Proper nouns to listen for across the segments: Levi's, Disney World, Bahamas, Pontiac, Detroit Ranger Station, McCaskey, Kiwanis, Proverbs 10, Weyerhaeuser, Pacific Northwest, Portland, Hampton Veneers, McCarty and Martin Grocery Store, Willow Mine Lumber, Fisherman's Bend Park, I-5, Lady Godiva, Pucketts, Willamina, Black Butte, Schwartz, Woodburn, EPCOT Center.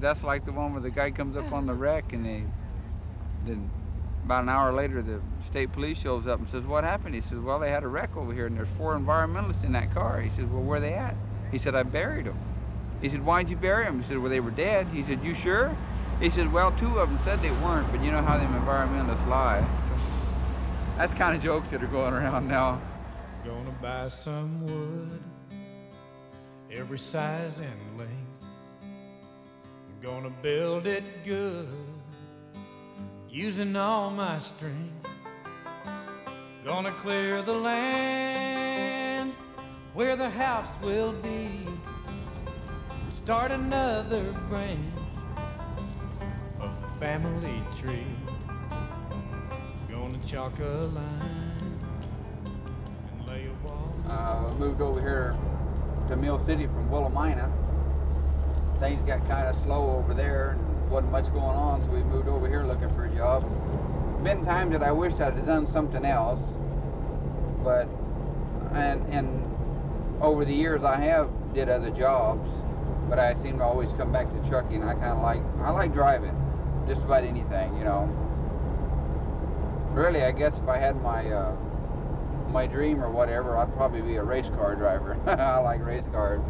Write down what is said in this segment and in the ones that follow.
But that's like the one where the guy comes up on the wreck and he, then about an hour later the state police shows up and says, what happened? He says, well, they had a wreck over here and there's 4 environmentalists in that car. He says, well, where are they at? He said, I buried them. He said, why'd you bury them? He said, well, they were dead. He said, you sure? He said, well, 2 of them said they weren't, but you know how them environmentalists lie. That's kind of jokes that are going around now. Gonna buy some wood, every size and length. Gonna build it good, using all my strength. Gonna clear the land where the house will be. Start another branch of the family tree. Gonna chalk a line and lay a wall. We moved over here to Mill City from Willamina. Things got kind of slow over there and wasn't much going on, so we moved over here looking for a job. Been times that I wished I'd have done something else, but and over the years I have did other jobs, but I seem to always come back to trucking. I kind of like driving, just about anything, you know. Really, I guess if I had my my dream or whatever, I'd probably be a race car driver. I like race cars.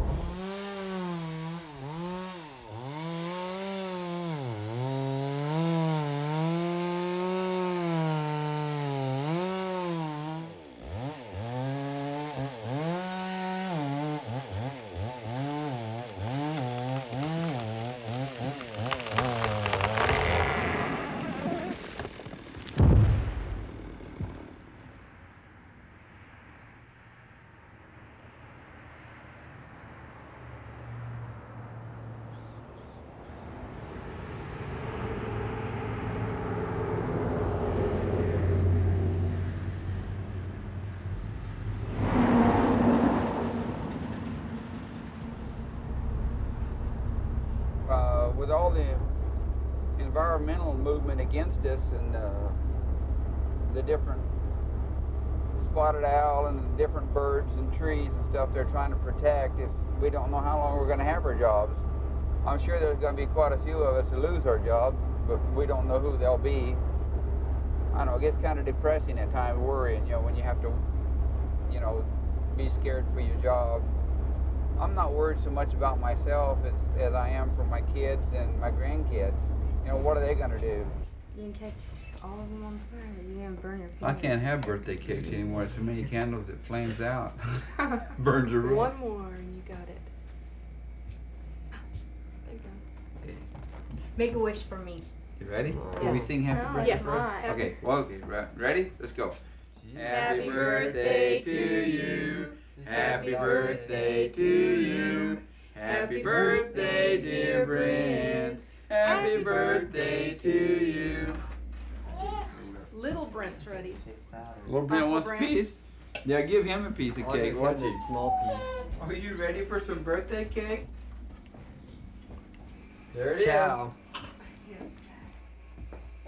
With all the environmental movement against us and the different spotted owl and the different birds and trees and stuff they're trying to protect, if we don't know how long we're going to have our jobs. I'm sure there's going to be quite a few of us who lose our jobs, but we don't know who they'll be. I know it gets kind of depressing at times, worrying, you know, when you have to, you know, be scared for your job. I'm not worried so much about myself as I am for my kids and my grandkids. You know, what are they gonna do? You can catch all of them on fire. You can burn your fingers. I can't have birthday cakes anymore. There's too many candles. It flames out. Burns your roof. One more and you got it. There you go. Make a wish for me. You ready? Yes. Will we sing happy birthday? Yes. Right. Okay. Well, okay. Ready? Let's go. Happy birthday to you. Happy birthday to you. Happy birthday, dear Brent. Happy birthday to you. Little Brent's ready. Little Brent wants a piece. Yeah, give him a piece of cake. Watch it. Small piece. Are you ready for some birthday cake? There it is.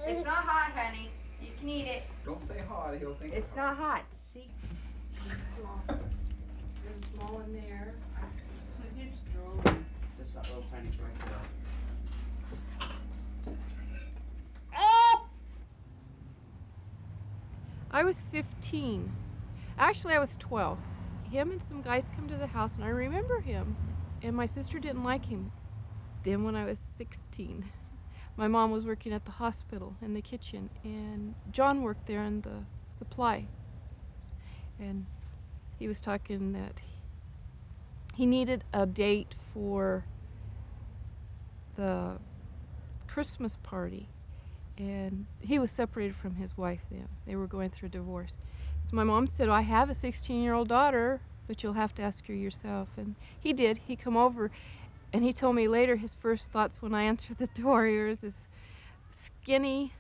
It's not hot, honey. You can eat it. Don't say hot. He'll think it's not hot. See? It's small. There's small in there. Just that little tiny drink though. I was 15. Actually, I was 12. Him and some guys come to the house, and I remember him. And my sister didn't like him. Then when I was 16, my mom was working at the hospital in the kitchen, and John worked there in the supply. And he was talking that he needed a date for the Christmas party, and he was separated from his wife then. They were going through a divorce. So my mom said, oh, I have a 16-year-old daughter, but you'll have to ask her yourself. And he did. He come over, and he told me later his first thoughts when I answered the door, here's this skinny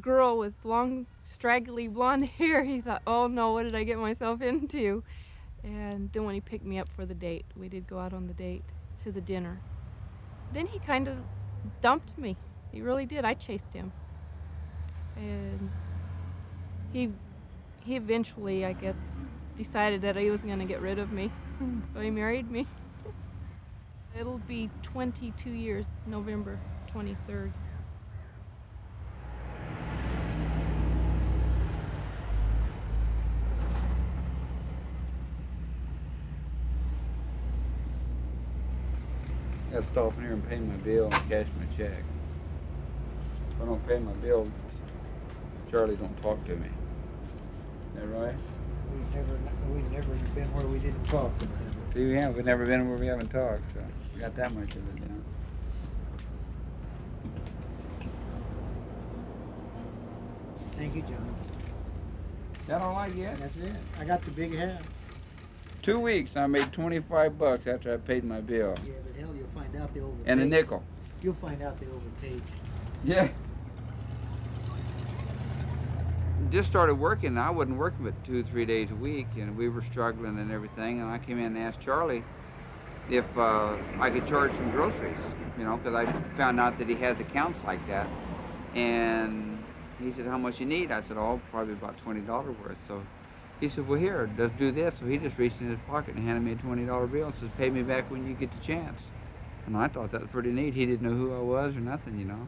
girl with long straggly blonde hair. He thought, oh no, what did I get myself into? And then when he picked me up for the date, we did go out on the date to the dinner. Then he kind of dumped me. He really did. I chased him. And he eventually, I guess, decided that he was going to get rid of me. So he married me. It'll be 22 years, November 23rd. I gotta stop in here and pay my bill and cash my check. If I don't pay my bill, Charlie don't talk to me. Is that right? We've never been where we didn't talk to them. See, yeah, we've never been where we haven't talked, so we got that much of it down. Thank you, John. Is that all I get? That's it. I got the big half. 2 weeks, I made 25 bucks after I paid my bill. Yeah, but hell, you'll find out they overpaid. And a nickel. You'll find out they overpaid. Yeah. Just started working, and I wasn't working but 2 or 3 days a week, and we were struggling and everything, and I came in and asked Charlie if I could charge some groceries, you know, because I found out that he has accounts like that. And he said, how much you need? I said, oh, probably about $20 worth. So he said, well, here, let's do this. So he just reached in his pocket and handed me a $20 bill and says, pay me back when you get the chance. And I thought that was pretty neat. He didn't know who I was or nothing, you know.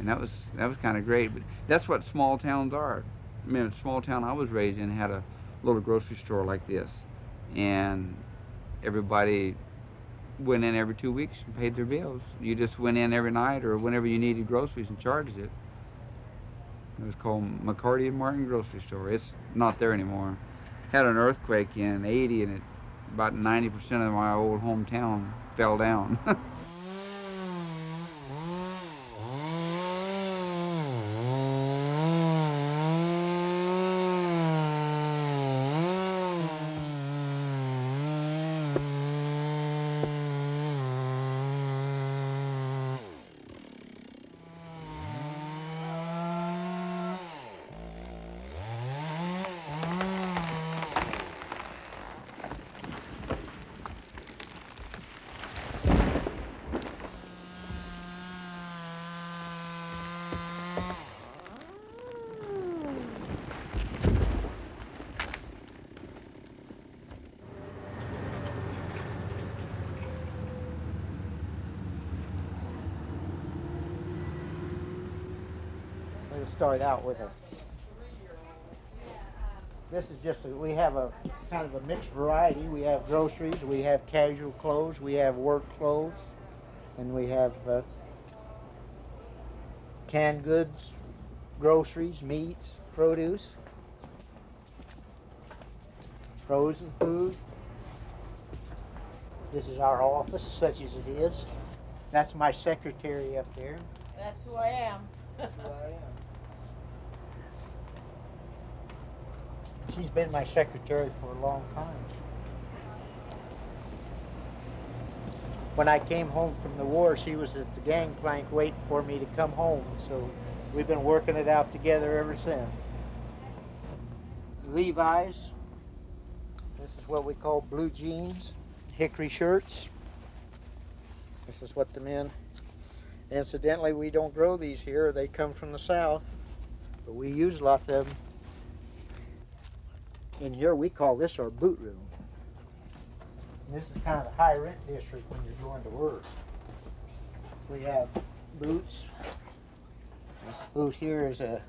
And that was kind of great. But that's what small towns are. I mean, the small town I was raised in had a little grocery store like this. And everybody went in every 2 weeks and paid their bills. You just went in every night or whenever you needed groceries and charged it. It was called McCarty and Martin Grocery Store. It's not there anymore. Had an earthquake in '80 and about 90% of my old hometown fell down. Start out with a. This is just we have a kind of a mixed variety. We have groceries, we have casual clothes, we have work clothes, and we have canned goods, groceries, meats, produce, frozen food. This is our office, such as it is. That's my secretary up there. That's who I am. That's who I am. She's been my secretary for a long time. When I came home from the war, she was at the gangplank waiting for me to come home, so we've been working it out together ever since. Levi's, this is what we call blue jeans, hickory shirts. This is what the men, incidentally, we don't grow these here, they come from the south, but we use lots of them. In here, we call this our boot room. And this is kind of a high rent district when you're going to work. We have boots. This boot here is a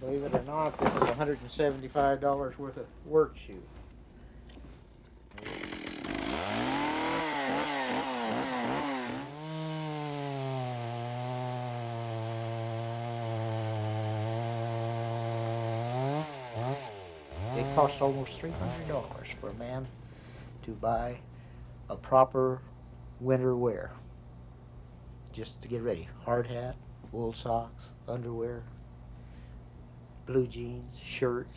believe it or not, this is $175 worth of work shoe. It costs almost $300 for a man to buy a proper winter wear, just to get ready. Hard hat, wool socks, underwear, blue jeans, shirts,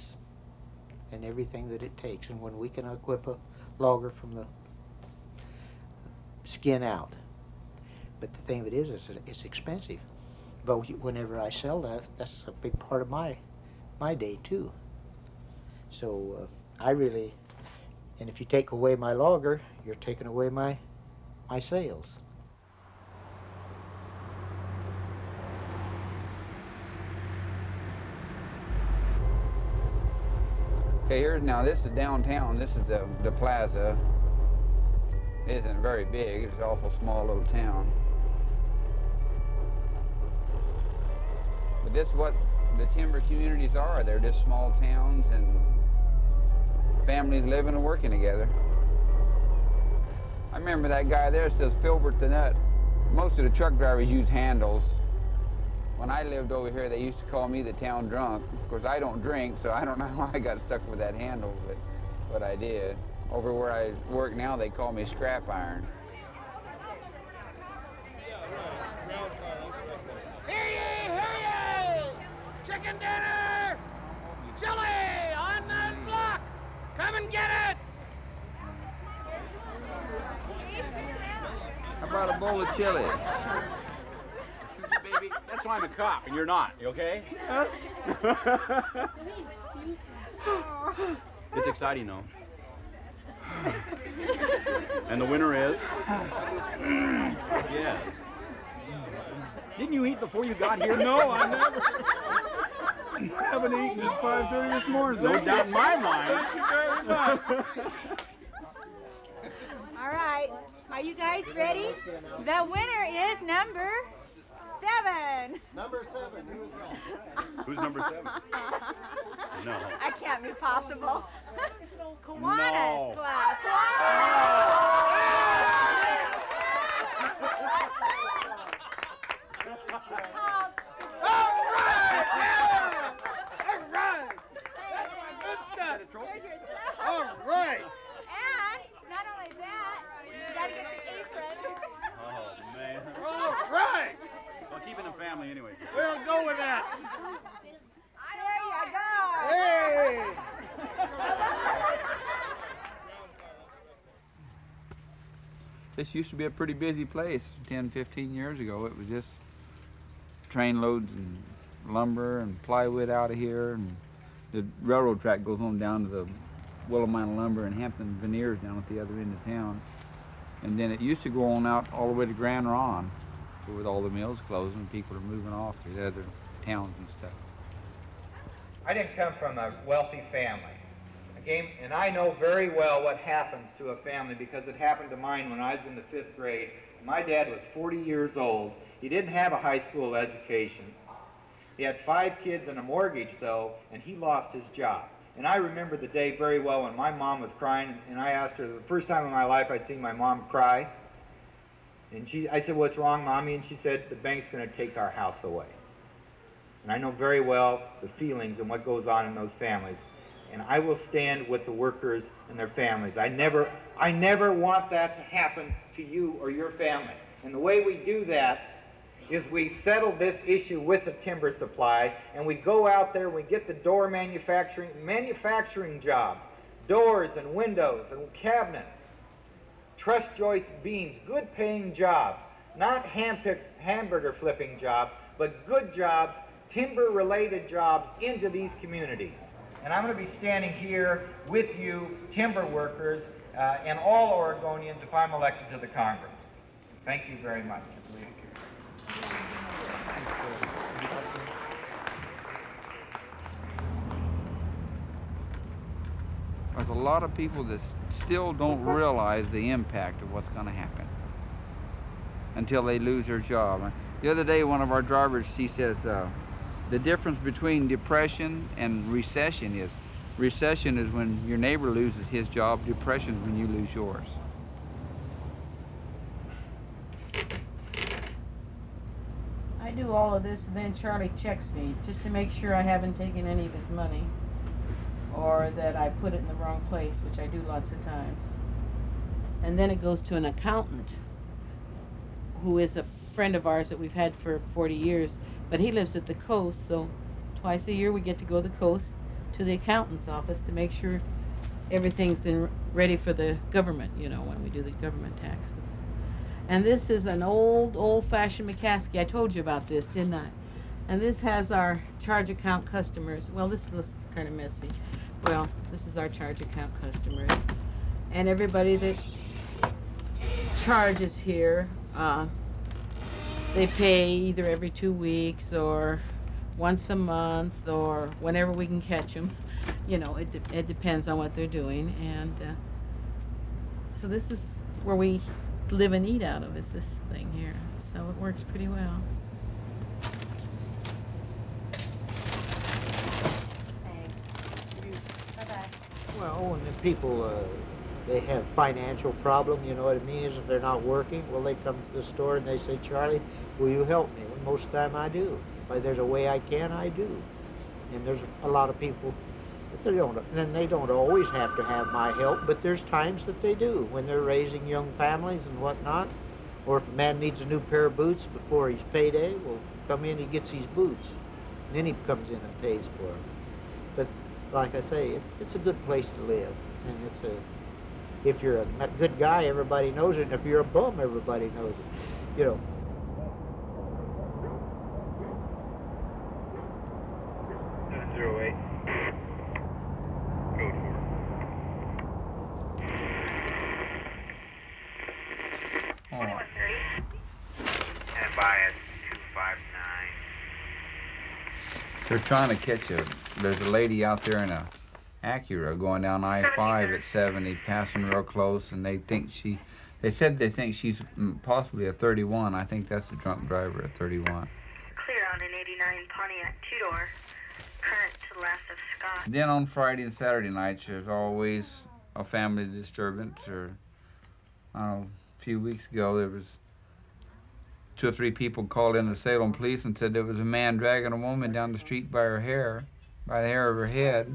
and everything that it takes. And when we can equip a logger from the skin out. But the thing of it is it's expensive. But whenever I sell that, that's a big part of my day too. So I really, and if you take away my logger, you're taking away my sales. Okay, here's, now this is downtown. This is the plaza. It isn't very big. It's an awful small little town. But this is what the timber communities are. They're just small towns and families living and working together. I remember that guy there says Filbert the Nut. Most of the truck drivers use handles. When I lived over here, they used to call me the town drunk. Of course, I don't drink, so I don't know how I got stuck with that handle, but I did. Over where I work now, they call me Scrap Iron. Hear ye! Chicken dinner! Chili on the block! Come and get it! I brought a bowl of chili. Baby, that's why I'm a cop and you're not, you okay? Yes. It's exciting though. And the winner is? Yes. Didn't you eat before you got here? No, I never. I haven't eaten since 5:30 this morning. No doubt in my mind. Thank you very much. All right, are you guys ready? The winner is number 7. Number 7. Who is that? Who's number 7? No. That can't be possible. Kiwanis Club. All right. And not only that, you gotta get the apron. Oh man. All right. Keeping a family anyway. We'll go with that. There you go. Hey. This used to be a pretty busy place 10, 15 years ago. It was just train loads and lumber and plywood out of here, and the railroad track goes on down to the Willow Mine Lumber and Hampton Veneers down at the other end of town. And then it used to go on out all the way to Grand Ronde. So with all the mills closed and people are moving off to the other towns and stuff. I didn't come from a wealthy family. And I know very well what happens to a family because it happened to mine when I was in the 5th grade. My dad was 40 years old. He didn't have a high school education. He had 5 kids and a mortgage though, and he lost his job. And I remember the day very well when my mom was crying, and I asked her, the first time in my life I'd seen my mom cry. And I said, what's wrong, Mommy? And she said, the bank's going to take our house away. And I know very well the feelings and what goes on in those families. And I will stand with the workers and their families. I never want that to happen to you or your family. And the way we do that is we settle this issue with the timber supply, and we go out there, we get the door manufacturing jobs, doors and windows and cabinets. Truss joist beams, good paying jobs, not hand-picked hamburger flipping jobs, but good jobs, timber-related jobs into these communities. And I'm going to be standing here with you, timber workers, and all Oregonians if I'm elected to the Congress. Thank you very much. There's a lot of people that still don't realize the impact of what's going to happen until they lose their job. The other day, one of our drivers, he says, the difference between depression and recession is, when your neighbor loses his job, depression is when you lose yours. I do all of this, and then Charlie checks me just to make sure I haven't taken any of his money, or that I put it in the wrong place, which I do lots of times. And then it goes to an accountant who is a friend of ours that we've had for 40 years, but he lives at the coast, so twice a year we get to go to the coast to the accountant's office to make sure everything's ready for the government, you know, when we do the government taxes. And this is an old-fashioned McCaskey. I told you about this, didn't I? And this has our charge account customers. Well, this looks kind of messy. Well, this is our charge account customers, and everybody that charges here, they pay either every 2 weeks or once a month or whenever we can catch them. you know, it depends on what they're doing. And so this is where we live and eat out of, is this thing here. So it works pretty well. Well, and the people, they have financial problem, you know what I mean, is if they're not working, well, they come to the store and they say, Charlie, will you help me? And most of the time I do. If there's a way I can, I do. And there's a lot of people, that they don't always have to have my help, but there's times that they do, when they're raising young families and whatnot, or if a man needs a new pair of boots before his payday, well, come in, he gets his boots, and then he comes in and pays for them. But like I say, it's a good place to live, and it's a, if you're a good guy, everybody knows it, and if you're a bum, everybody knows it, you know. They're trying to catch a, there's a lady out there in a Acura going down I-5 at 70, passing real close, and they think she, they said they think she's possibly a 31. I think that's the drunk driver, a 31. Clear on an 89 Pontiac two-door, current to last of Scott. Then on Friday and Saturday nights, there's always a family disturbance, or, I don't know, a few weeks ago, there was 2 or 3 people called in the Salem police and said there was a man dragging a woman down the street by her hair, by the hair of her head.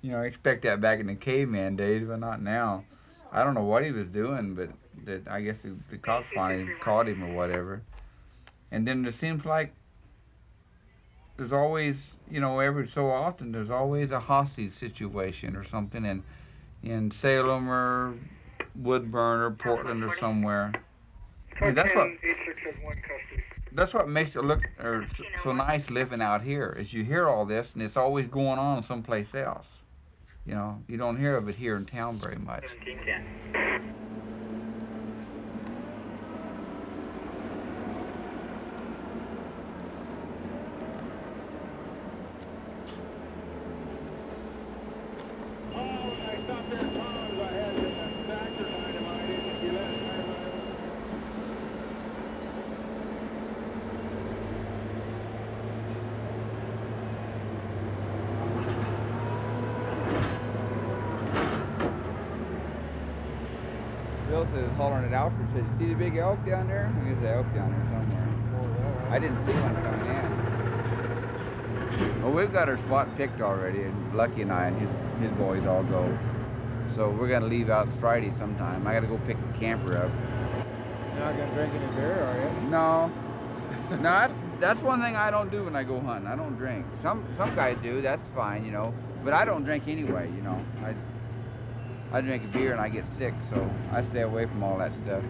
You know, I expect that back in the caveman days, but not now. I don't know what he was doing, but that, I guess the cops finally caught him or whatever. And then it seems like there's always, you know, every so often there's always a hostage situation or something in Salem or Woodburn or Portland or somewhere. I mean, that's what makes it look so nice living out here, is you hear all this, and it's always going on someplace else. You know, you don't hear of it here in town very much. Said, see the big elk down there? I guess the elk down there somewhere. I didn't see one coming in. Well, we've got our spot picked already, and Lucky and I and his boys all go. So we're gonna leave out Friday sometime. I gotta go pick the camper up. You're not gonna drink any beer, are you? No. No, that's one thing I don't do when I go hunting. I don't drink. Some guys do. That's fine, you know. But I don't drink anyway, you know. I drink a beer and I get sick, so I stay away from all that stuff.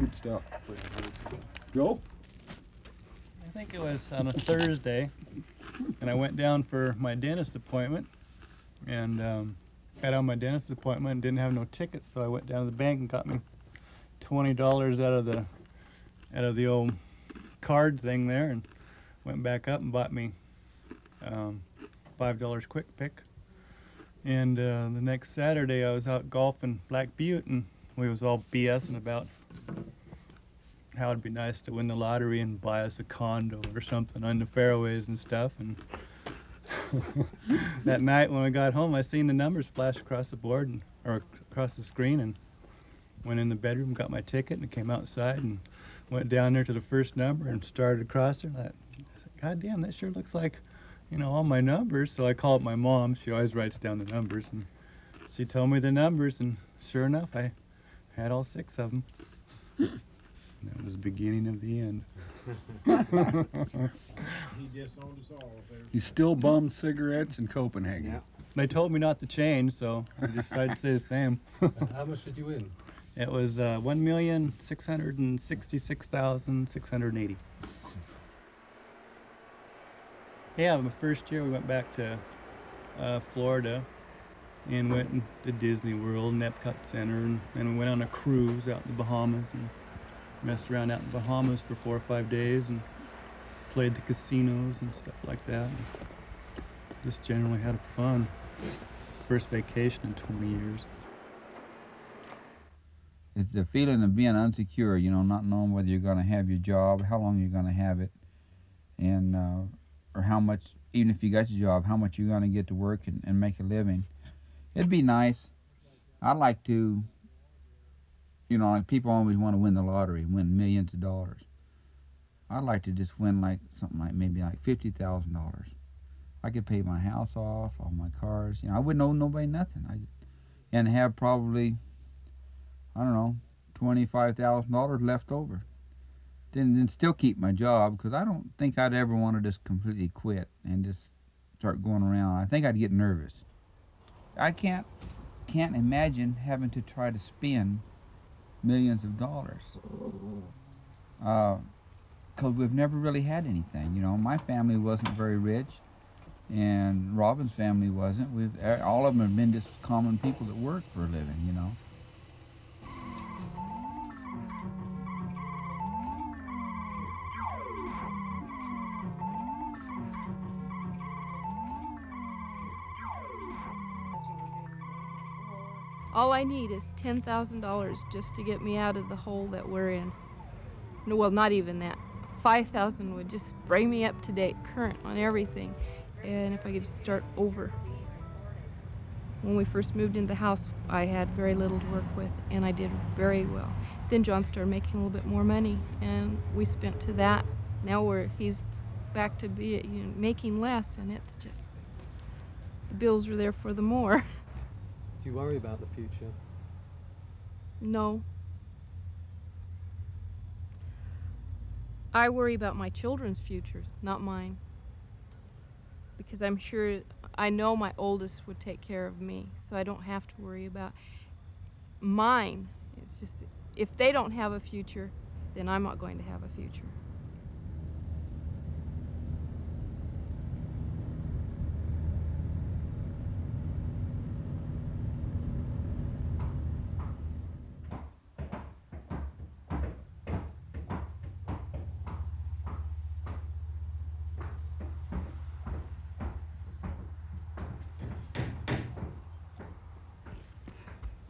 Good stuff. Joe? I think it was on a Thursday, and I went down for my dentist appointment, and got out my dentist appointment and didn't have no tickets, so I went down to the bank and got me $20 out of the old card thing there, and went back up and bought me $5 quick pick. And the next Saturday I was out golfing Black Butte, and we was all BSing about how it'd be nice to win the lottery and buy us a condo or something on the fairways and stuff. And that night when we got home, I seen the numbers flash across the board, and, or across the screen, and went in the bedroom, got my ticket, and came outside and went down there to the first number and started across there. God damn, that sure looks like, you know, all my numbers. So I called my mom. She always writes down the numbers, and she told me the numbers, and sure enough, I had all 6 of them. That was the beginning of the end. He disowned us all. You still bum cigarettes in Copenhagen. Yeah. They told me not to change, so I decided to say the same. How much did you win? It was $1,666,680. Yeah, my first year we went back to Florida and went to Disney World and EPCOT Center, and we went on a cruise out in the Bahamas and messed around out in the Bahamas for 4 or 5 days and played the casinos and stuff like that. And just generally had fun. First vacation in 20 years. It's the feeling of being unsecure, you know, not knowing whether you're going to have your job, how long you're going to have it, and or how much, even if you got your job, how much you're going to get to work and make a living. It'd be nice. I'd like to, you know, like people always want to win the lottery, win millions of dollars. I'd like to just win like something like maybe like $50,000. I could pay my house off, all my cars. You know, I wouldn't owe nobody nothing. And have probably, I don't know, $25,000 left over. Then still keep my job, because I don't think I'd ever want to just completely quit and just start going around. I think I'd get nervous. I can't imagine having to try to spend millions of dollars, because we've never really had anything. You know, my family wasn't very rich, and Robin's family wasn't. All of them have been just common people that work for a living, you know. All I need is $10,000 just to get me out of the hole that we're in. No, well, not even that. $5,000 would just bring me up to date, current on everything. And if I could start over. When we first moved into the house, I had very little to work with, and I did very well. Then John started making a little bit more money, and we spent to that. Now he's back to making less, and it's just the bills are there for the more. Do you worry about the future? No. I worry about my children's futures, not mine. Because I'm sure, I know my oldest would take care of me, so I don't have to worry about mine. It's just, if they don't have a future, then I'm not going to have a future.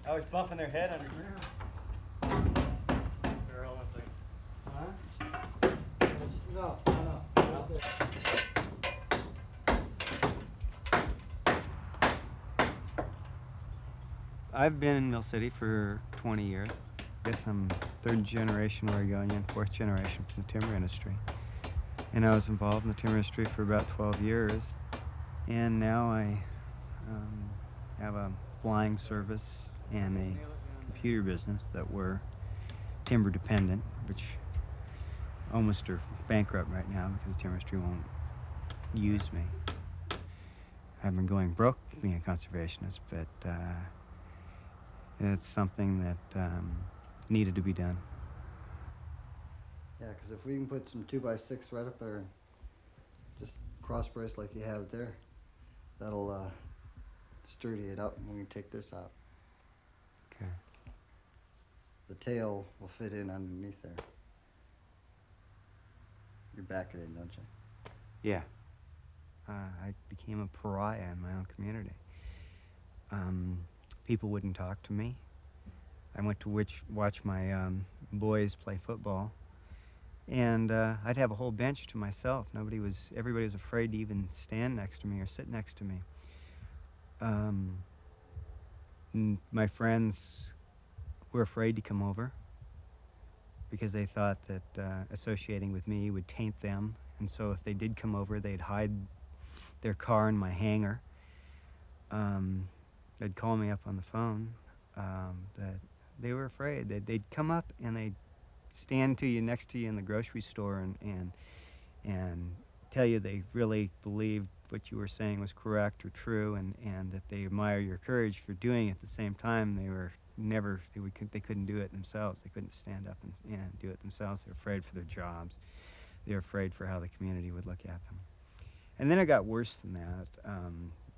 Always bumping their head underground. They're always like, huh? No. I've been in Mill City for 20 years. I guess I'm 3rd generation Oregonian, 4th generation from the timber industry. And I was involved in the timber industry for about 12 years. And now I have a flying service and a computer business that were timber dependent, which almost are bankrupt right now because the timber industry won't use me. I've been going broke being a conservationist, but it's something that needed to be done. Yeah, because if we can put some 2x6 right up there and just cross-brace like you have there, that'll sturdy it up, and we can take this out. Okay. The tail will fit in underneath there. You're back at it, don't you? Yeah. I became a pariah in my own community. People wouldn't talk to me. I went to watch my boys play football, and I'd have a whole bench to myself. Everybody was afraid to even stand next to me or sit next to me. My friends were afraid to come over because they thought that associating with me would taint them And so if they did come over, they'd hide their car in my hangar. They'd call me up on the phone that they were afraid. They'd come up and they'd stand to you, next to you in the grocery store and tell you they really believed what you were saying was correct or true, and that they admire your courage for doing it. At the same time, they couldn't do it themselves. They couldn't stand up and do it themselves. They're afraid for their jobs. They're afraid for how the community would look at them. And then it got worse than that.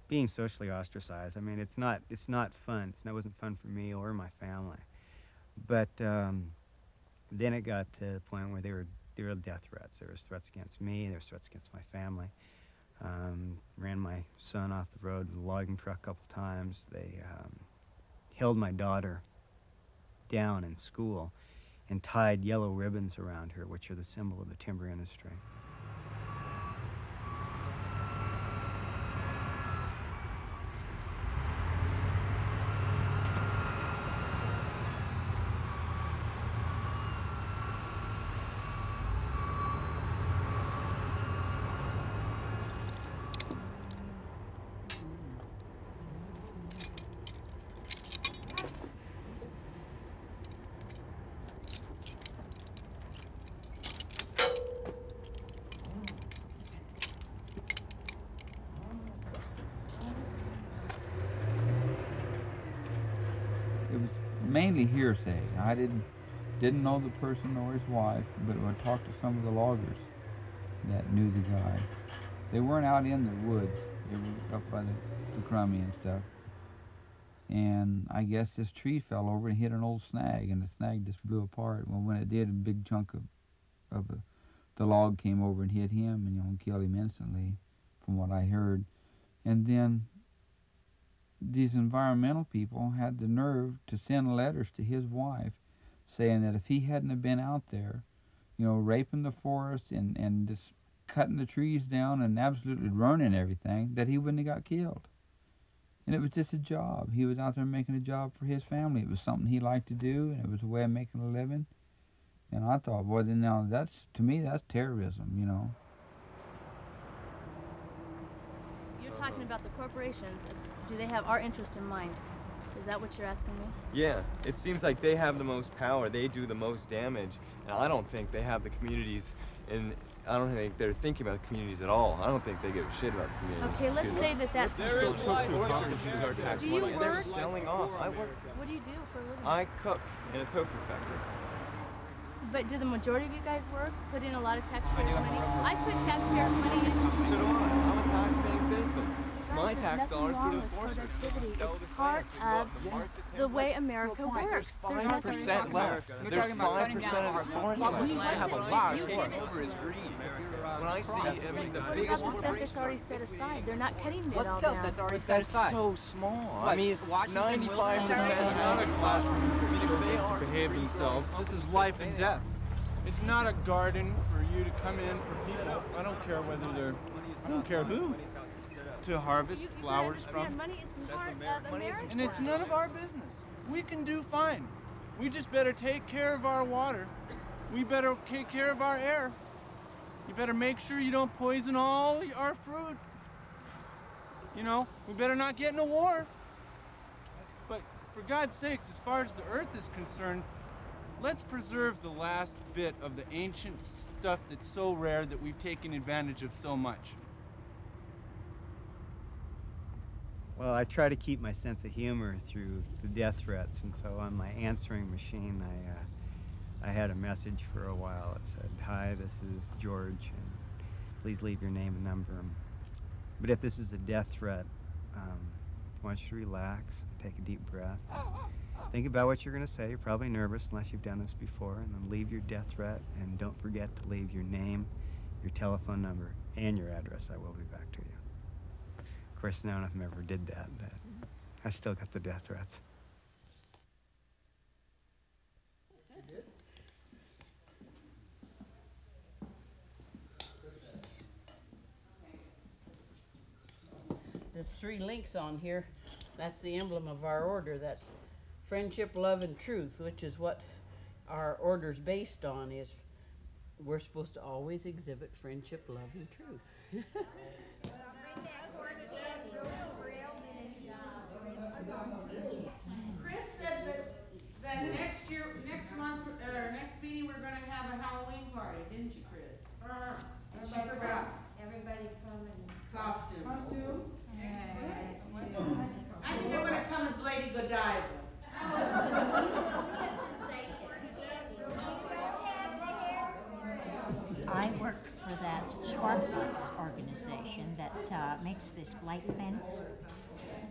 Being socially ostracized. I mean, it's not fun. It wasn't fun for me or my family. But then it got to the point where there were death threats. There was threats against me. There was threats against my family. Ran my son off the road with a logging truck a couple times. They held my daughter down in school and tied yellow ribbons around her, which are the symbol of the timber industry. Mainly hearsay. I didn't know the person or his wife, but I talked to some of the loggers that knew the guy. They weren't out in the woods. They were up by the crummy and stuff. And I guess this tree fell over and hit an old snag, and the snag just blew apart. Well, when it did, a big chunk of the log came over and hit him and, you know, killed him instantly, from what I heard. And then these environmental people had the nerve to send letters to his wife saying that if he hadn't have been out there, you know, raping the forest and just cutting the trees down and absolutely ruining everything, that he wouldn't have got killed. And it was just a job. He was out there making a job for his family. It was something he liked to do, and it was a way of making a living. And I thought, boy, then now that's, to me, that's terrorism, you know. You're talking about the corporations. Do they have our interest in mind? Is that what you're asking me? Yeah, it seems like they have the most power. They do the most damage. And I don't think they have the communities, and I don't think they're thinking about the communities at all. I don't think they give a shit about the communities. Okay, let's say that that's true. There is life. Do you work? They're selling off. I work. What do you do for a living? I cook in a tofu factory. But do the majority of you guys work? Put in a lot of taxpayer money? I put taxpayer money in. So do I. I'm a tax-paying citizen. My tax dollars go to the forest. It's part of the way America works. There's 5% left. There's 5% of our forest left. We have a lot. Taking over is greed. When I see, I mean, the biggest stuff that's already set aside. They're not cutting it all down. But that's so small. I mean, 95% of the classroom. If they are to behave themselves, this is life and death. It's not a garden for you to come in for people. I don't care whether they're, I don't care who, to harvest flowers from. Money is part of America. And it's none of our business. We can do fine. We just better take care of our water. We better take care of our air. You better make sure you don't poison all our fruit. You know, we better not get in a war. But for God's sakes, as far as the earth is concerned, let's preserve the last bit of the ancient stuff that's so rare that we've taken advantage of so much. Well, I try to keep my sense of humor through the death threats, and so on my answering machine, I had a message for a while. It said, "Hi, this is George, and please leave your name and number. But if this is a death threat, I want you to relax, take a deep breath. Think about what you're going to say. You're probably nervous unless you've done this before. And then leave your death threat. And don't forget to leave your name, your telephone number, and your address. I will be back to you." Of course, none of them ever did that, but I still got the death threats. There's 3 links on here. That's the emblem of our order. That's friendship, love, and truth, which is what our order's based on, is we're supposed to always exhibit friendship, love, and truth. Chris said that next year, next month, or next meeting, we're going to have a Halloween party, didn't you, Chris? She forgot. Everybody come in costume. Costume? Excellent. I think I'm going to come as Lady Godiva. I worked for that Schwartz organization that makes this light fence.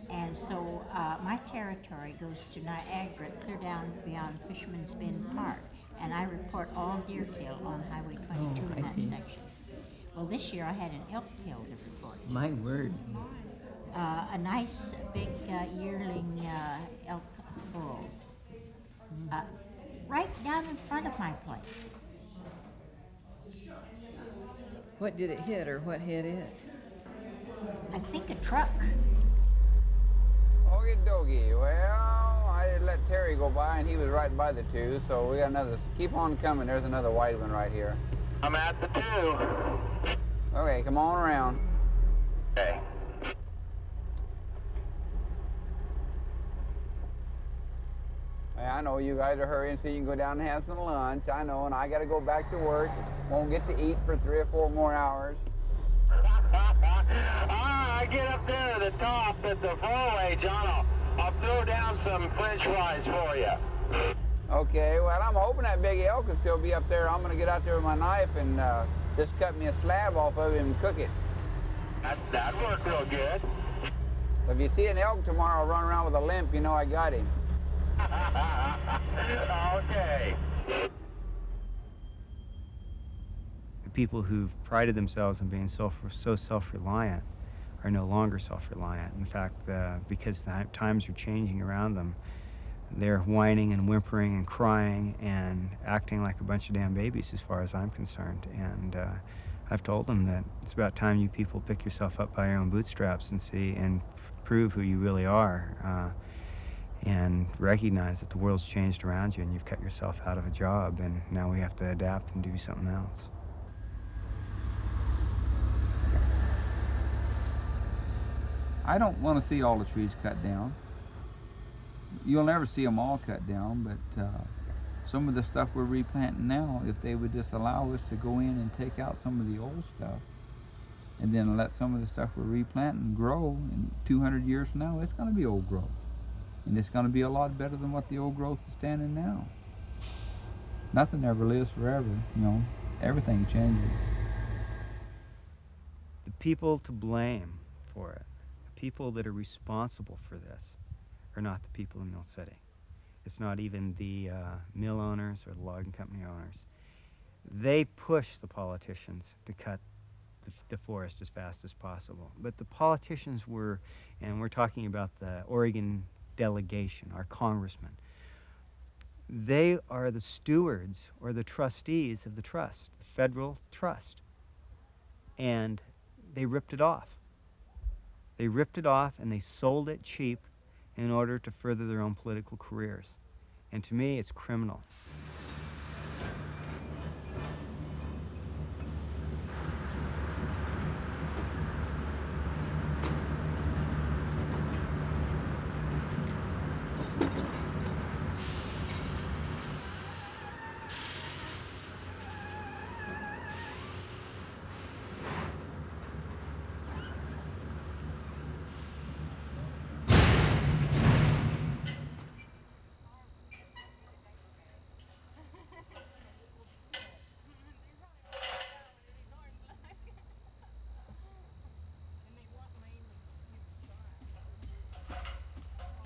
And so my territory goes to Niagara, clear down beyond Fisherman's Bend Park. And I report all deer kill on Highway 22 in that section. Well, this year I had an elk kill to report. My word. A nice big yearling elk bull. Right down in front of my place. What did it hit, or what hit it? I think a truck. Okie dokie. Well, I didn't let Terry go by, and he was right by the two, so we got another. Keep on coming. There's another wide one right here. I'm at the two. Okay, come on around. Okay. I know you guys are hurrying so you can go down and have some lunch. I know, and I got to go back to work. Won't get to eat for 3 or 4 more hours. I get up there at the top at the four-way, John. I'll throw down some French fries for you. Okay, well, I'm hoping that big elk can still be up there. I'm going to get out there with my knife and just cut me a slab off of him and cook it. That'd work real good. So if you see an elk tomorrow run around with a limp, you know I got him. Okay. The people who've prided themselves on being so self-reliant are no longer self-reliant. In fact, because the times are changing around them, they're whining and whimpering and crying and acting like a bunch of damn babies as far as I'm concerned. And I've told them that it's about time you people pick yourself up by your own bootstraps and see and prove who you really are. And recognize that the world's changed around you and you've cut yourself out of a job, and now we have to adapt and do something else. I don't want to see all the trees cut down. You'll never see them all cut down, but some of the stuff we're replanting now, if they would just allow us to go in and take out some of the old stuff, and then let some of the stuff we're replanting grow, in 200 years from now, it's going to be old growth. And it's going to be a lot better than what the old growth is standing now. Nothing ever lives forever, you know. Everything changes. The people to blame for it, the people that are responsible for this, are not the people in Mill City. It's not even the mill owners or the logging company owners. They push the politicians to cut the forest as fast as possible. But the politicians were, and we're talking about the Oregon delegation, our congressmen, they are the stewards or the trustees of the trust, the federal trust. And they ripped it off. They ripped it off and they sold it cheap in order to further their own political careers. And to me, it's criminal.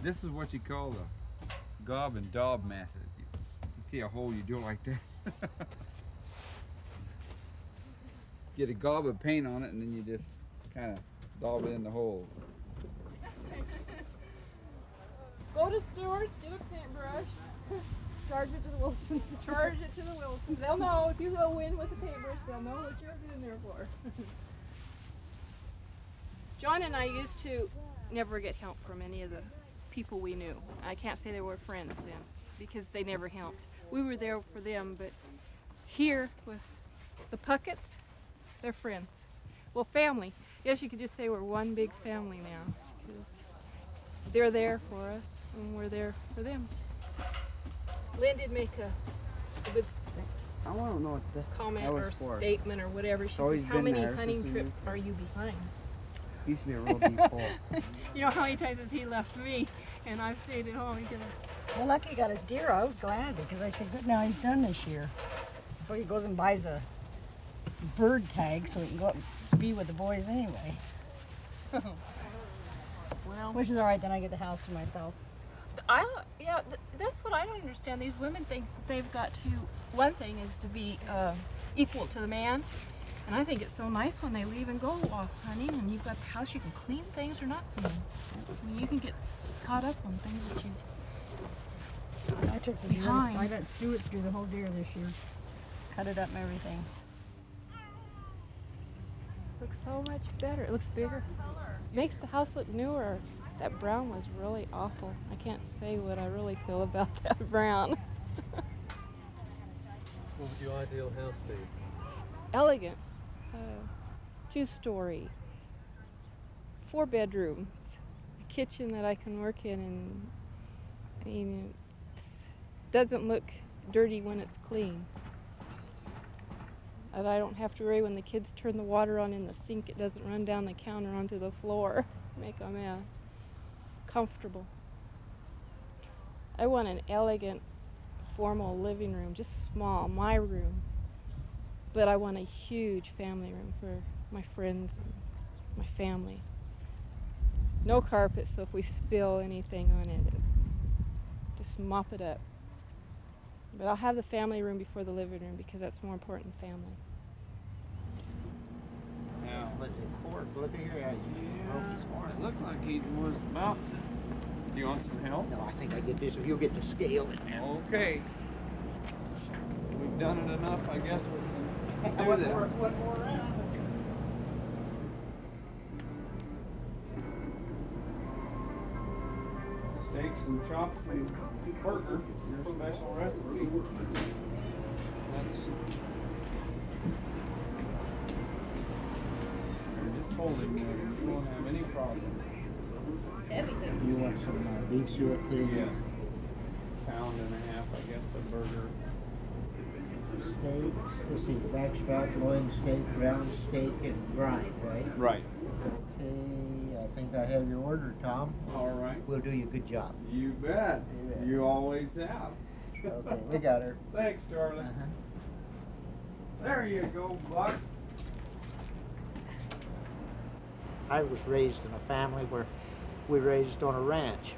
This is what you call the gob and daub method. You see a hole, you do it like this. Get a gob of paint on it, and then you just kind of daub it in the hole. Go to stores, get a paintbrush, charge it to the Wilsons. Charge it to the Wilsons. They'll know if you go in with a paintbrush, they'll know what you're in there for. John and I used to never get help from any of the people we knew. I can't say they were friends then, because they never helped. We were there for them, but here with The Pucketts, they're friends. Well, family. Yes, you could just say we're one big family now, because they're there for us and we're there for them. Lynn did make a good comment or statement or whatever. She says, how many hunting trips are you behind? Used to be a real deep hole. You know how many times has he left me and I've stayed at home. Well, lucky he got his deer. I was glad because I said, good, now he's done this year. So he goes and buys a bird tag so he can go up and be with the boys anyway. Well, which is all right, then I get the house to myself. Yeah, that's what I don't understand. These women think they've got to, one thing is to be equal to the man. And I think it's so nice when they leave and go off hunting and you've got the house, you can clean things or not clean. I mean, you can get caught up on things that you behind. I got Stewart's through the whole deer this year. Cut it up and everything. Looks so much better. It looks bigger. Makes the house look newer. That brown was really awful. I can't say what I really feel about that brown. What would your ideal house be? Elegant. Two-story, 4 bedrooms, a kitchen that I can work in, and I mean, it doesn't look dirty when it's clean. And I don't have to worry when the kids turn the water on in the sink, it doesn't run down the counter onto the floor, make a mess. Comfortable. I want an elegant, formal living room, just small, my room. But I want a huge family room for my friends and my family. No carpet, so if we spill anything on it, just mop it up. But I'll have the family room before the living room because that's more important than family. Now, look at here. Yeah. It looked like he was about to. Do you want some help? No, I think I get this. You'll get to scale it now. Okay. We've done it enough, I guess. We can one more round. Steaks and chops and burger, your special recipe. Just hold it, man. You won't have any problem. It's heavy. You want some beef suet? Yes. £1.5 pound, I guess, a burger. Steak, let's see, backstrap, loin steak, ground steak, and grind, right? Right. Okay, I think I have your order, Tom. All right. We'll do you a good job. You bet. Yeah. You always have. Okay, we got her. Thanks, Charlie. There you go, Buck. I was raised in a family where we raised on a ranch.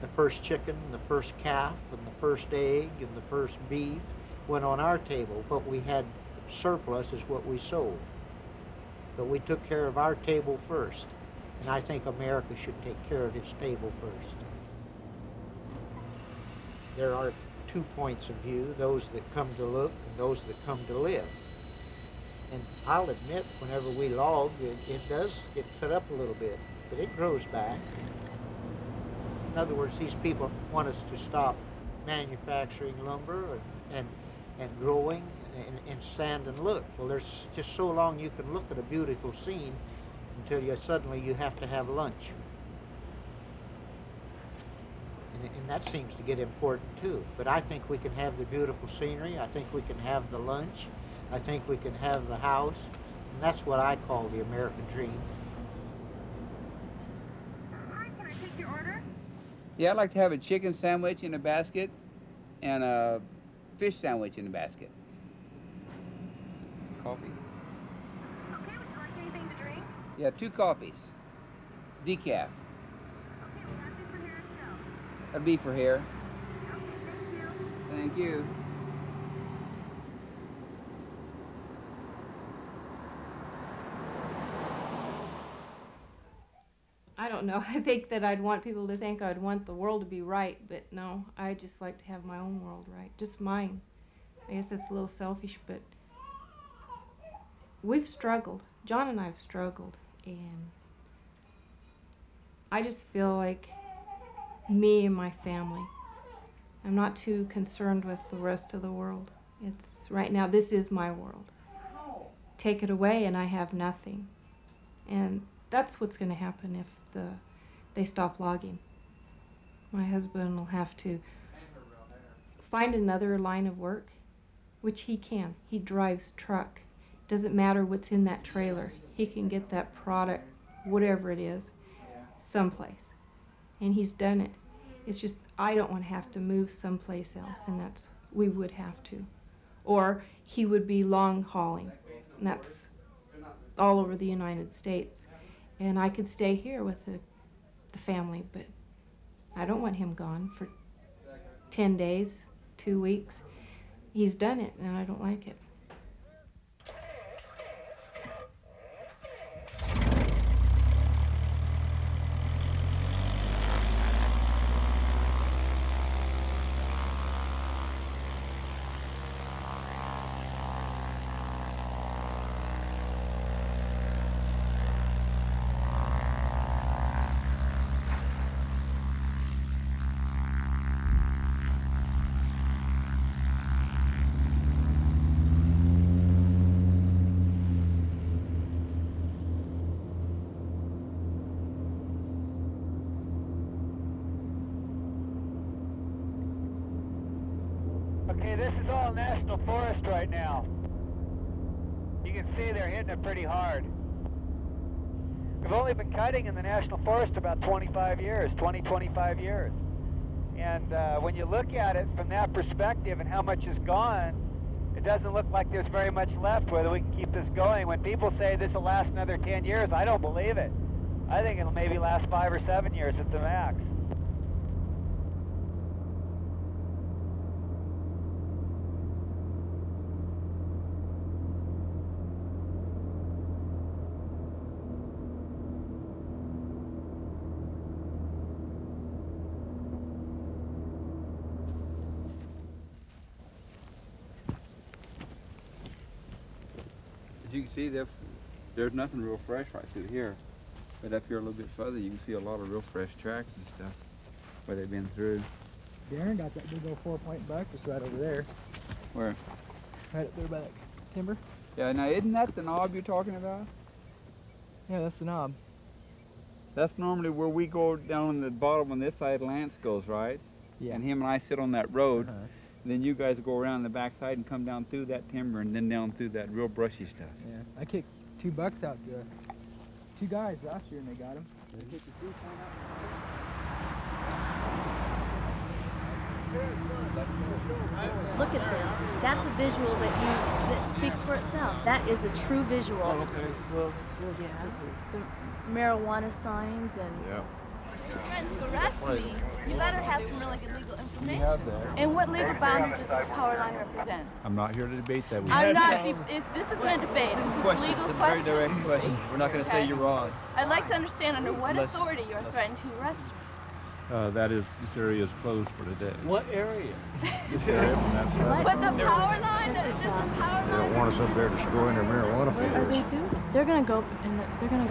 The first chicken, the first calf, and the first egg, and the first beef went on our table. What we had surplus is what we sold. But we took care of our table first. And I think America should take care of its table first. There are 2 points of view, those that come to look and those that come to live. And I'll admit, whenever we log, it does get cut up a little bit, but it grows back. In other words, these people want us to stop manufacturing lumber and growing and stand and look. Well, there's just so long you can look at a beautiful scene until you suddenly you have to have lunch. And that seems to get important too. But I think we can have the beautiful scenery. I think we can have the lunch. I think we can have the house. And that's what I call the American dream. Hi, can I take your order? Yeah, I'd like to have a chicken sandwich in a basket and a fish sandwich in the basket. Coffee. Okay, would you like anything to drink? Yeah, 2 coffees. Decaf. Okay, well, that'd be for here as well. That'd be for here. Okay, thank you. Thank you. I don't know. I think that I'd want people to think I'd want the world to be right, but no, I just like to have my own world right, just mine. I guess that's a little selfish, but we've struggled. John and I have struggled, and I just feel like me and my family. I'm not too concerned with the rest of the world. It's right now, this is my world. take it away and I have nothing. And that's what's going to happen if they stop logging. My husband will have to find another line of work, which he can. He drives truck. Doesn't matter what's in that trailer. He can get that product, whatever it is, someplace. And he's done it. It's just I don't want to have to move someplace else, and that's we would have to. Or he would be long hauling, and that's all over the United States. And I could stay here with the family, but I don't want him gone for 10 days, 2 weeks. He's done it, and I don't like it. National Forest right now. You can see they're hitting it pretty hard. We've only been cutting in the National Forest about 25 years, 20, 25 years. And when you look at it from that perspective and how much is gone, it doesn't look like there's very much left whether we can keep this going. When people say this will last another 10 years, I don't believe it. I think it'll maybe last 5 or 7 years at the max. You can see there's nothing real fresh right through here, but up here a little bit further you can see a lot of real fresh tracks and stuff where they've been through. Darren got that big old 4-point buck that's right over there. Where? Right up there by that timber. Yeah, now isn't that the knob you're talking about? Yeah, that's the knob. That's normally where we go down on the bottom on this side Lance goes, right? Yeah. And him and I sit on that road. Uh-huh. Then you guys go around the backside and come down through that timber and then down through that real brushy stuff. Yeah, I kicked 2 bucks out to two guys last year and they got them. Look at them. That's a visual that speaks for itself. That is a true visual. Oh, okay. Well, yeah. The marijuana signs and. Yeah. You're trying to arrest me, you better have some really good legal information. And what legal boundary does this power line represent? I'm not here to debate that. This isn't a debate. This is a legal question. It's a very direct question. We're not going to say you're wrong. I'd like to understand under what authority you're threatening to arrest me. This area is closed for today. What area? This area. But the power line, is this a power line? They don't want us up there destroying their marijuana fields. They're going to go to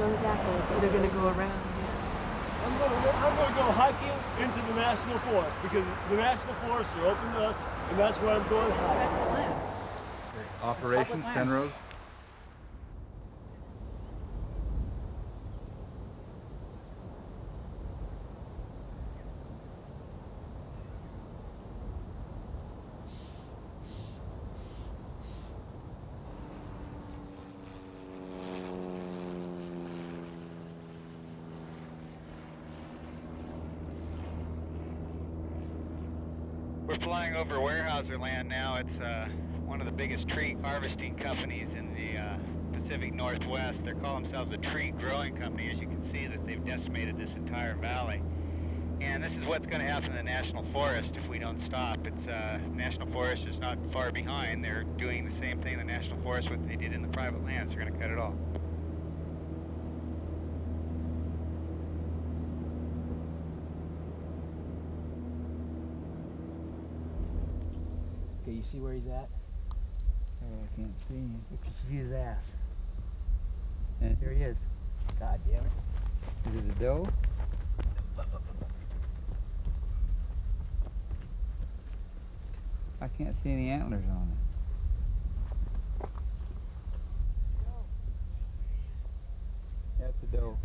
the back roads. They're going to go around. I'm going to go hiking into the National Forest because the National Forests are open to us, and that's where I'm going hiking. Operations, Penrose. Flying over Weyerhaeuser land now. It's one of the biggest tree harvesting companies in the Pacific Northwest. They call themselves a tree growing company. As you can see that they've decimated this entire valley. And this is what's going to happen in the National Forest if we don't stop. It's National Forest is not far behind. They're doing the same thing in the National Forest what they did in the private lands. They're going to cut it all. Okay, you see where he's at? Oh, I can't see him. You can see his ass. And there he is. God damn it. Is it a doe? I can't see any antlers on him. doe.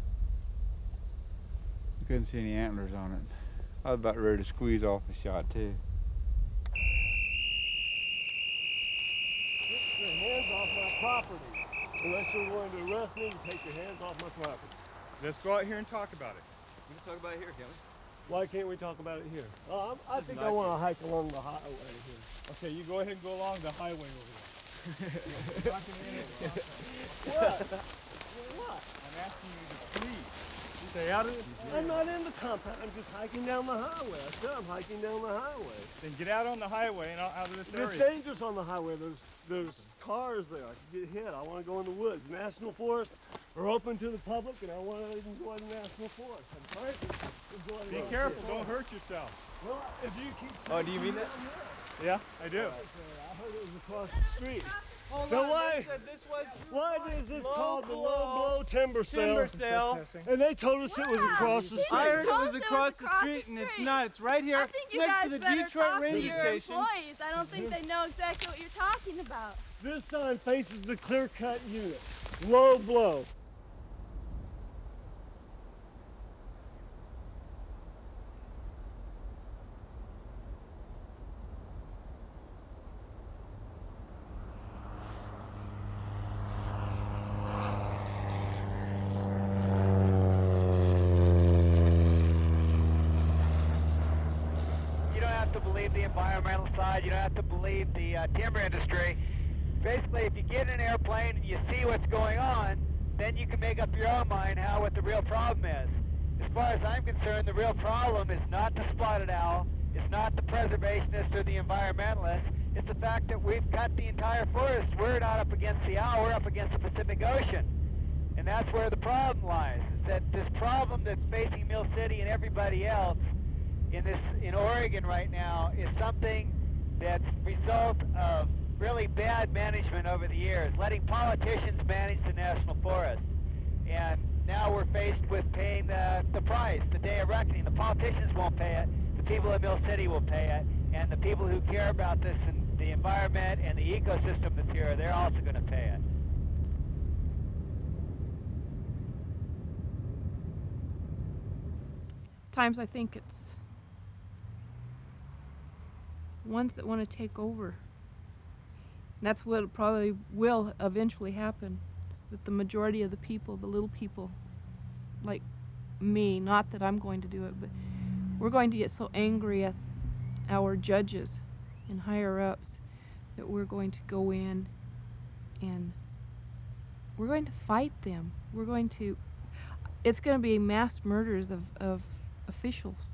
You couldn't see any antlers on it. I was about ready to squeeze off the shot too. Get your hands off my property. Unless you're willing to arrest me, you take your hands off my property. Let's go out here and talk about it. We can talk about it here, can't we? Why can't we talk about it here? I think I want to hike along the highway here. Okay, you go ahead and go along the highway over there. What? What? I'm asking you to please. You stay out of it? I'm not in the compound. I'm just hiking down the highway. I said I'm hiking down the highway. Then get out on the highway and out of this area. It's dangerous on the highway. There's cars there. I could get hit. I want to go in the woods. National Forest are open to the public, and I want to enjoy the National Forest. I'm sorry to enjoy the Be careful. Don't hurt yourself. Well, if you keep... Oh, do you mean that? Yeah, I do. Right, I heard it was across the street. Hold on, why is this called the Low Blow timber sale? And they told us it was across the street. I heard it was across the street, and it's not. It's right here next to the Detroit Ranger Station. I don't think they know exactly what you're talking about. This sign faces the clear-cut unit. Low Blow. You don't have to believe the timber industry. Basically, if you get in an airplane and you see what's going on, then you can make up your own mind what the real problem is. As far as I'm concerned, the real problem is not the spotted owl, it's not the preservationists or the environmentalists, it's the fact that we've cut the entire forest. We're not up against the owl, we're up against the Pacific Ocean. And that's where the problem lies. It's that this problem that's facing Mill City and everybody else in Oregon right now is something that's the result of really bad management over the years, letting politicians manage the national forest. And now we're faced with paying the price, the day of reckoning. The politicians won't pay it, the people of Mill City will pay it, and the people who care about this and the environment and the ecosystem that's here, they're also going to pay it. Times I think it's ones that want to take over. And that's what probably will eventually happen, is that the majority of the people, the little people, like me, not that I'm going to do it, but we're going to get so angry at our judges and higher-ups that we're going to go in and we're going to fight them. We're going to, it's going to be mass murders of officials.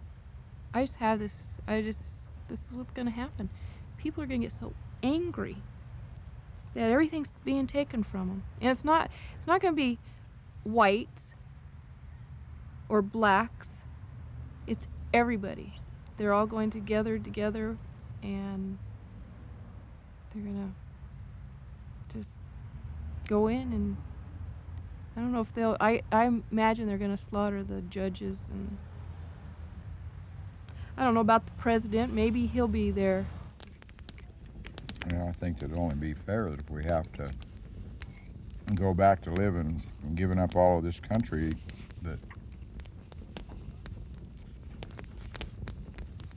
This is what's going to happen. People are going to get so angry that everything's being taken from them. And it's not going to be whites or blacks. It's everybody. They're all going to gather together and they're going to just go in and I don't know if they'll... I imagine they're going to slaughter the judges and... I don't know about the president. Maybe he'll be there. Yeah, I think it'd only be fair that if we have to go back to living and giving up all of this country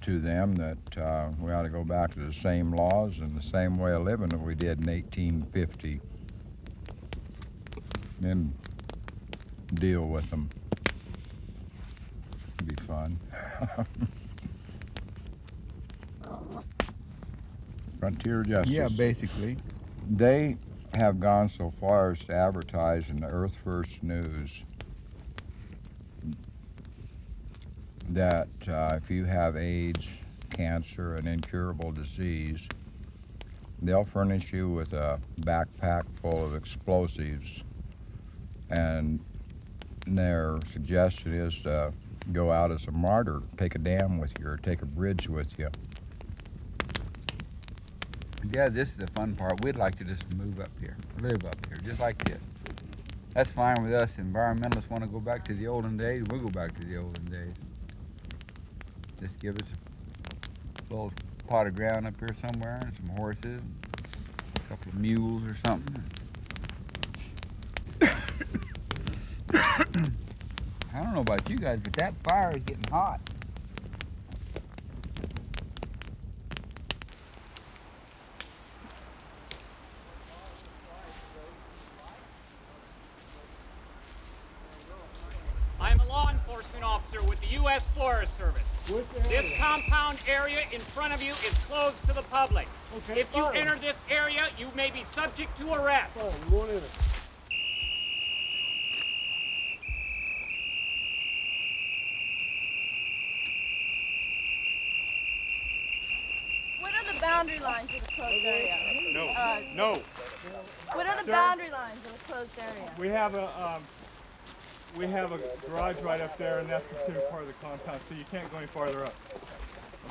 to them, we ought to go back to the same laws and the same way of living that we did in 1850. Then deal with them. It'd be fun. Frontier justice. Yeah, basically. They have gone so far as to advertise in the Earth First News that if you have AIDS, cancer, an incurable disease, they'll furnish you with a backpack full of explosives. And their suggestion is to go out as a martyr, take a dam with you or take a bridge with you. Yeah, this is the fun part. We'd like to just move up here, live up here, just like this. That's fine with us. Environmentalists want to go back to the olden days. We'll go back to the olden days. Just give us a little pot of ground up here somewhere and some horses, a couple of mules or something. I don't know about you guys, but that fire is getting hot. I'm a law enforcement officer with the U.S. Forest Service. This compound area in front of you is closed to the public. Okay, if you enter this area, you may be subject to arrest. Oh, you won't enter. What are the boundary lines of the closed area? No. What are the boundary lines of the closed area? We have a garage right up there, and that's considered part of the compound, so you can't go any farther up.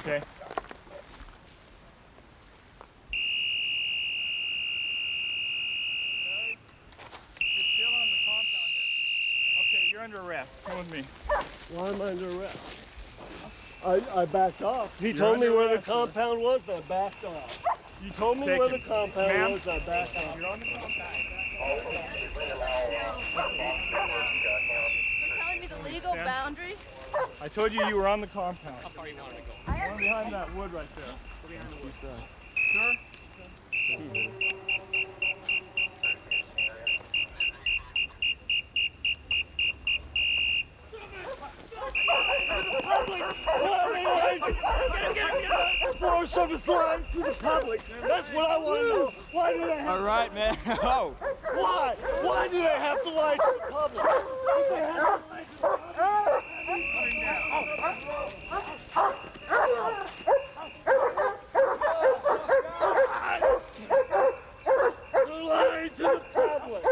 Okay? You're still on the compound here. Okay, you're under arrest. Come with me. Why am I under arrest? I backed off. He told me where the compound was, and I backed off. You told me where the compound was, and I backed off. You're on the compound. You're telling me the legal boundary? I told you you were on the compound. How far you wanted to go? I'm behind that wood right there. We're behind the wood. Sure? Throw some slime to the public. That's what I want to know. Why did I have to lie? Oh. Why did I have to lie to the public? If they had to lie to the public. You're lying to the public.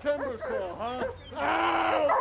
Timber sale, huh? Ow!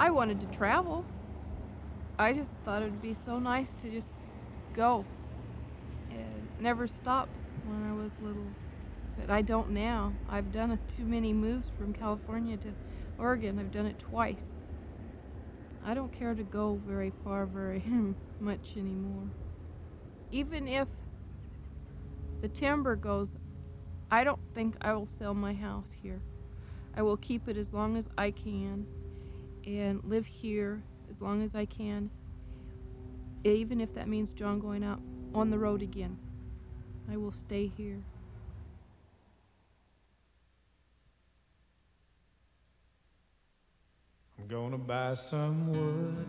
I wanted to travel. I just thought it would be so nice to just go and never stop when I was little. But I don't now. I've done too many moves from California to Oregon. I've done it twice. I don't care to go very far very much anymore. Even if the timber goes, I don't think I will sell my house here. I will keep it as long as I can and live here as long as I can, even if that means John going out on the road again. I will stay here. I'm gonna buy some wood,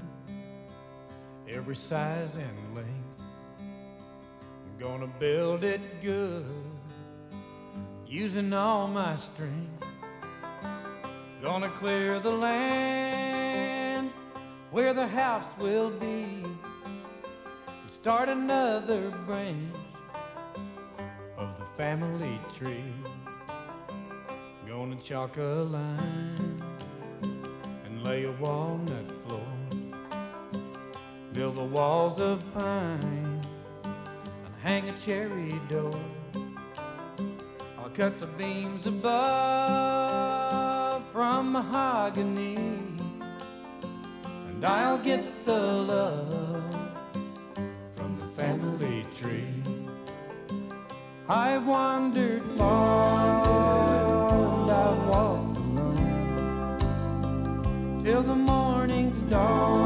every size and length. I'm gonna build it good, using all my strength. Gonna clear the land where the house will be and start another branch of the family tree. Gonna chalk a line and lay a walnut floor, build the walls of pine and hang a cherry door. I'll cut the beams above from mahogany, and I'll get the love from the family tree. I've wandered far and I've walked alone till the morning star.